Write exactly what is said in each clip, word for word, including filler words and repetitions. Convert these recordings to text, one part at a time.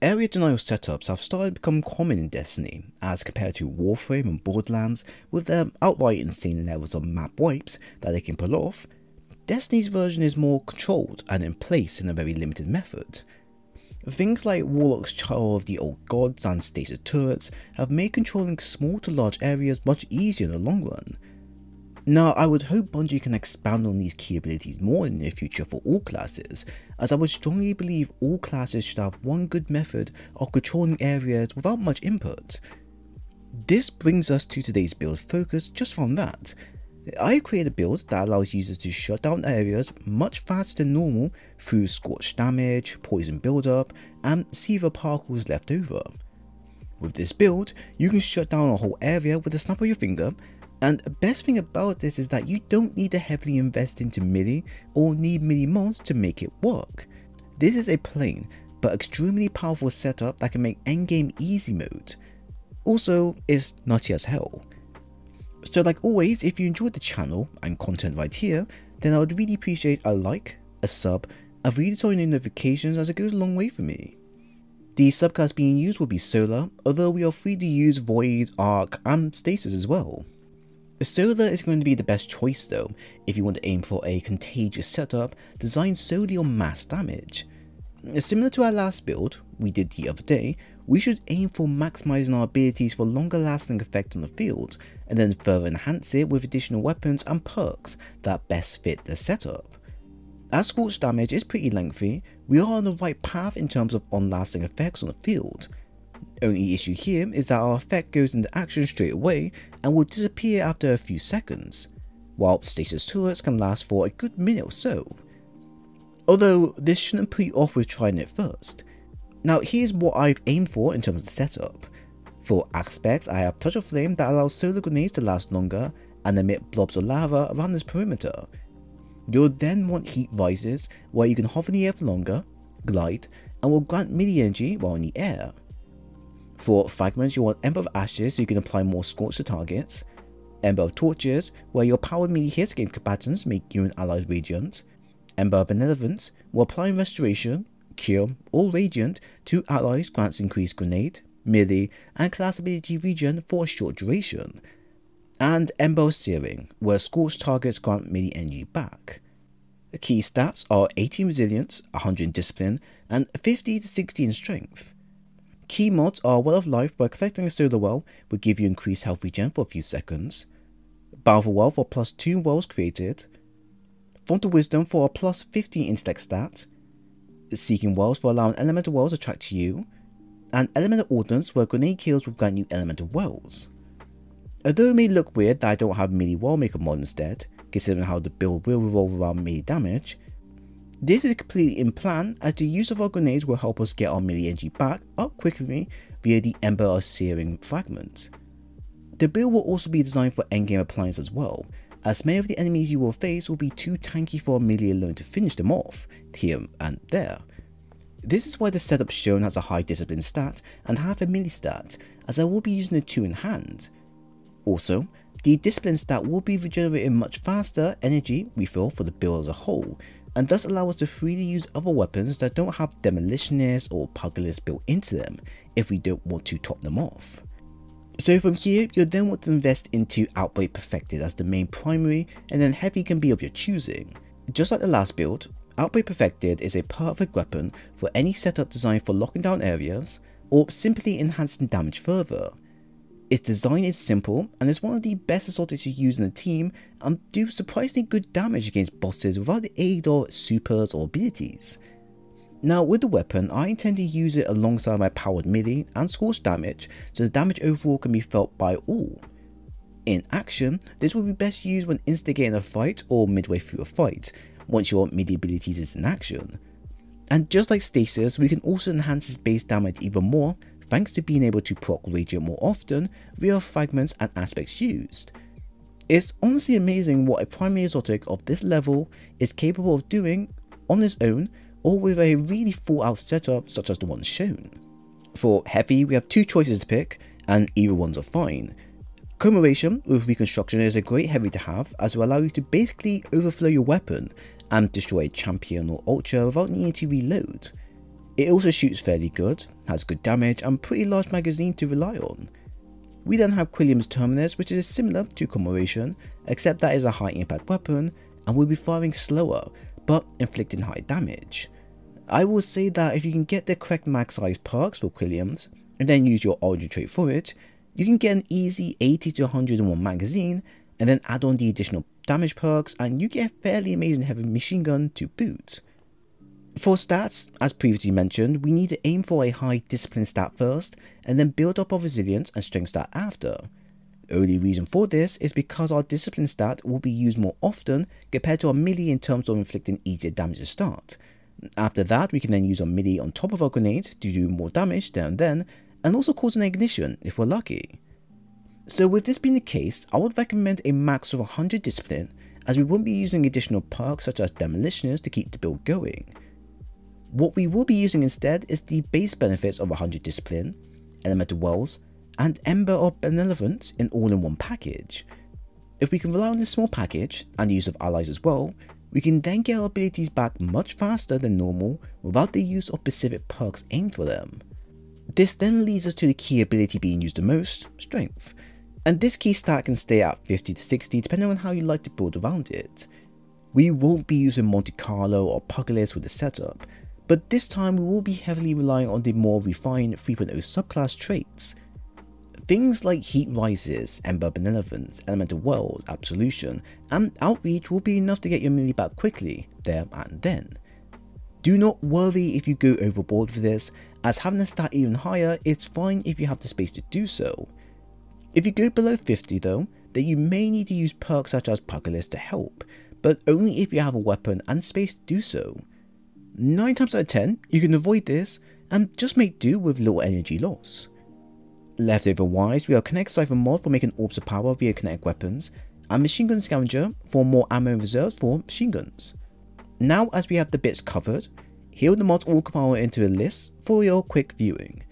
Area denial setups have started to become common in Destiny, as compared to Warframe and Borderlands, with their outright insane levels of map wipes that they can pull off. Destiny's version is more controlled and in place in a very limited method. Things like Warlock's Child of the Old Gods and Stasis Turrets have made controlling small to large areas much easier in the long run. Now, I would hope Bungie can expand on these key abilities more in the near future for all classes, as I would strongly believe all classes should have one good method of controlling areas without much input. This brings us to today's build focus just on that. I created a build that allows users to shut down areas much faster than normal through Scorch damage, poison buildup, and Siva particles left over. With this build, you can shut down a whole area with a snap of your finger. And the best thing about this is that you don't need to heavily invest into melee or need melee mods to make it work. This is a plain but extremely powerful setup that can make endgame easy mode. Also, it's nutty as hell. So like always, if you enjoyed the channel and content right here, then I would really appreciate a like, a sub, and for you to turn on notifications, as it goes a long way for me. The subclass being used will be Solar, although we are free to use Void, Arc, and Stasis as well. Solar is going to be the best choice though, if you want to aim for a contagious setup designed solely on mass damage. Similar to our last build we did the other day, we should aim for maximizing our abilities for longer lasting effect on the field, and then further enhance it with additional weapons and perks that best fit the setup. As Scorch damage is pretty lengthy, we are on the right path in terms of on lasting effects on the field. Only issue here is that our effect goes into action straight away and will disappear after a few seconds, while Stasis Turrets can last for a good minute or so. Although this shouldn't put you off with trying it first. Now here's what I've aimed for in terms of the setup. For aspects, I have Touch of Flame that allows solar grenades to last longer and emit blobs of lava around this perimeter. You'll then want Heat Rises, where you can hover in the air for longer, glide, and will grant melee energy while in the air. For Fragments, you want Ember of Ashes so you can apply more Scorch to targets, Ember of Torches, where your powered melee hits against combatants make you and allies radiant, Ember of Benevolence, where applying Restoration, Cure, or Radiant to allies grants increased grenade, melee, and class ability regen for a short duration, and Ember of Searing, where Scorch targets grant melee energy back. The key stats are eighty in Resilience, one hundred in Discipline, and fifty to sixty in Strength. Key mods are Well of Life, where collecting a solar well will give you increased health regen for a few seconds, Battle for Well for plus two wells created, Font of Wisdom for a plus fifteen intellect stat, Seeking Wells for allowing elemental wells to track to you, and Elemental Ordnance, where grenade kills will grant you elemental wells. Although it may look weird that I don't have melee well maker mod instead, considering how the build will revolve around melee damage, this is completely in plan, as the use of our grenades will help us get our melee energy back up quickly via the Ember of Searing fragment. The build will also be designed for endgame appliance as well, as many of the enemies you will face will be too tanky for melee alone to finish them off, here and there. This is why the setup shown has a high discipline stat and half a melee stat, as I will be using the two in hand. Also, the discipline stat will be regenerating much faster energy refill for the build as a whole, and thus allow us to freely use other weapons that don't have demolitionists or pugilists built into them if we don't want to top them off. So from here, you'll then want to invest into Outbreak Perfected as the main primary, and then Heavy can be of your choosing. Just like the last build, Outbreak Perfected is a perfect weapon for any setup designed for locking down areas or simply enhancing damage further. Its design is simple and is one of the best assaulters to use in the team and do surprisingly good damage against bosses without the aid of supers or abilities. Now with the weapon, I intend to use it alongside my powered melee and Scorch damage, so the damage overall can be felt by all. In action, this will be best used when instigating a fight or midway through a fight, once your melee abilities is in action. And just like Stasis, we can also enhance its base damage even more, thanks to being able to proc Radiant more often via fragments and aspects used. It's honestly amazing what a primary exotic of this level is capable of doing on its own or with a really full out setup such as the one shown. For Heavy, we have two choices to pick and either ones are fine. Commemoration with Reconstruction is a great Heavy to have, as it will allow you to basically overflow your weapon and destroy a champion or ultra without needing to reload. It also shoots fairly good, has good damage and pretty large magazine to rely on. We then have Quilliam's Terminus, which is similar to Commemoration, except that is a high impact weapon and will be firing slower but inflicting high damage. I will say that if you can get the correct max size perks for Quilliam's and then use your origin trait for it, you can get an easy eighty to one hundred and one magazine and then add on the additional damage perks and you get a fairly amazing heavy machine gun to boot. For stats, as previously mentioned, we need to aim for a high discipline stat first and then build up our resilience and strength stat after. The only reason for this is because our discipline stat will be used more often compared to our melee in terms of inflicting easier damage to start. After that, we can then use our melee on top of our grenades to do more damage there and then, and also cause an ignition if we're lucky. So with this being the case, I would recommend a max of one hundred discipline, as we won't be using additional perks such as demolitioners to keep the build going. What we will be using instead is the base benefits of one hundred discipline, elemental wells, and ember or benevolence in all-in-one package. If we can rely on this small package and the use of allies as well, we can then get our abilities back much faster than normal without the use of specific perks aimed for them. This then leads us to the key ability being used the most, strength, and this key stat can stay at fifty to sixty depending on how you like to build around it. We won't be using Monte Carlo or Apocalypse with the setup, but this time we will be heavily relying on the more refined three point oh subclass traits. Things like Heat Rises, Ember Benevolence, Elemental World, Absolution, and Outreach will be enough to get your melee back quickly, there and then. Do not worry if you go overboard for this, as having a stat even higher, it's fine if you have the space to do so. If you go below fifty though, then you may need to use perks such as Apocalypse to help, but only if you have a weapon and space to do so. nine times out of ten, you can avoid this and just make do with little energy loss. Leftover wise, we have Connect Cypher mod for making orbs of power via kinetic weapons, and Machine Gun Scavenger for more ammo reserves for machine guns. Now as we have the bits covered, here the mods all compile into a list for your quick viewing.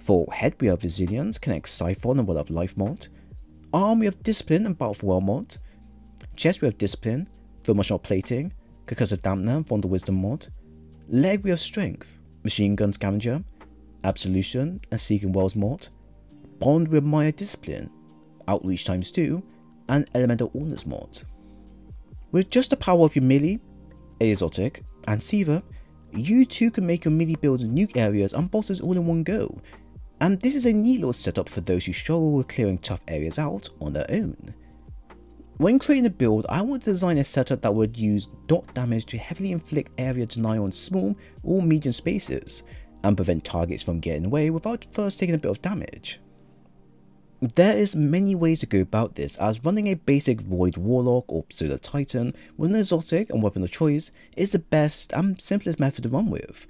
For Head we have Resilience, Connect Siphon and Well of Life mod. Arm we have Discipline and Battle for Well mod. Chest we have Discipline, Thermal Shot Plating, Concussive Dampener and Fondle Wisdom mod. Leg we have Strength, Machine Gun Scavenger, Absolution and Seeking Wells mod. Bond with Maya Discipline, Outreach times two, and Elemental Ordnance mod. With just the power of your melee, Exotic, and Siva, you too can make your melee builds nuke areas and bosses all in one go, and this is a neat little setup for those who struggle with clearing tough areas out on their own. When creating a build, I want to design a setup that would use dot damage to heavily inflict area denial on small or medium spaces, and prevent targets from getting away without first taking a bit of damage. There is many ways to go about this, as running a basic Void Warlock or Solar Titan with an exotic and weapon of choice is the best and simplest method to run with.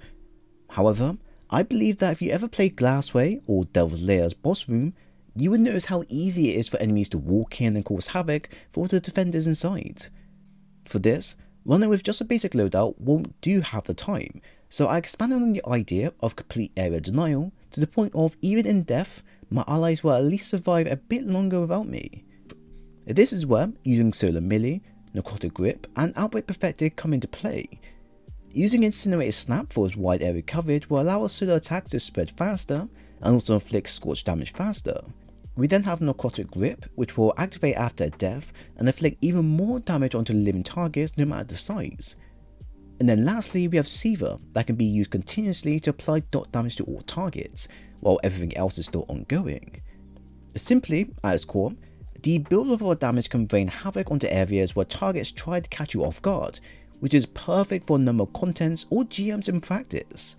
However, I believe that if you ever play Glassway or Devil's Lair's boss room, you would notice how easy it is for enemies to walk in and cause havoc for the defenders inside. For this, running with just a basic loadout won't do half the time, so I expanded on the idea of complete area denial to the point of even in death, my allies will at least survive a bit longer without me. This is where using Solar Melee, Necrotic Grip and Outbreak Perfected come into play. Using Incinerated Snap for its wide area coverage will allow our solar attacks to spread faster and also inflict Scorch damage faster. We then have Necrotic Grip, which will activate after a death and inflict even more damage onto living targets no matter the size. And then lastly we have Seaver that can be used continuously to apply dot damage to all targets, while everything else is still ongoing. Simply, at its core, the build-up of our damage can rain havoc onto areas where targets try to catch you off guard, which is perfect for a number of contents or G Ms in practice.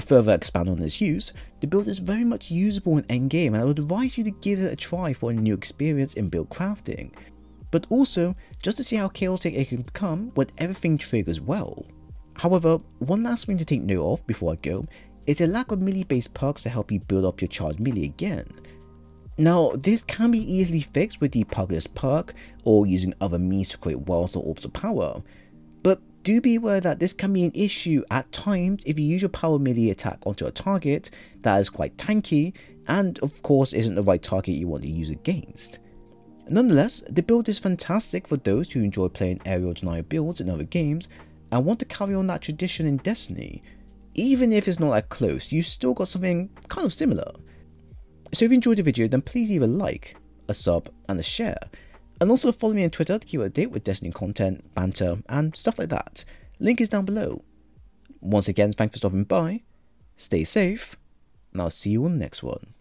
Further expand on its use, the build is very much usable in endgame and I would advise you to give it a try for a new experience in build crafting, but also just to see how chaotic it can become when everything triggers well. However, one last thing to take note of before I go is a lack of melee based perks to help you build up your charge melee again. Now this can be easily fixed with the Apocalypse perk or using other means to create wells or orbs of power, but do be aware that this can be an issue at times if you use your power melee attack onto a target that is quite tanky and of course isn't the right target you want to use against. Nonetheless, the build is fantastic for those who enjoy playing aerial denial builds in other games and want to carry on that tradition in Destiny, even if it's not that close, you still got something kind of similar. So if you enjoyed the video, then please leave a like, a sub, and a share. And also follow me on Twitter to keep up to date with Destiny content, banter, and stuff like that. Link is down below. Once again, thanks for stopping by, stay safe, and I'll see you on the next one.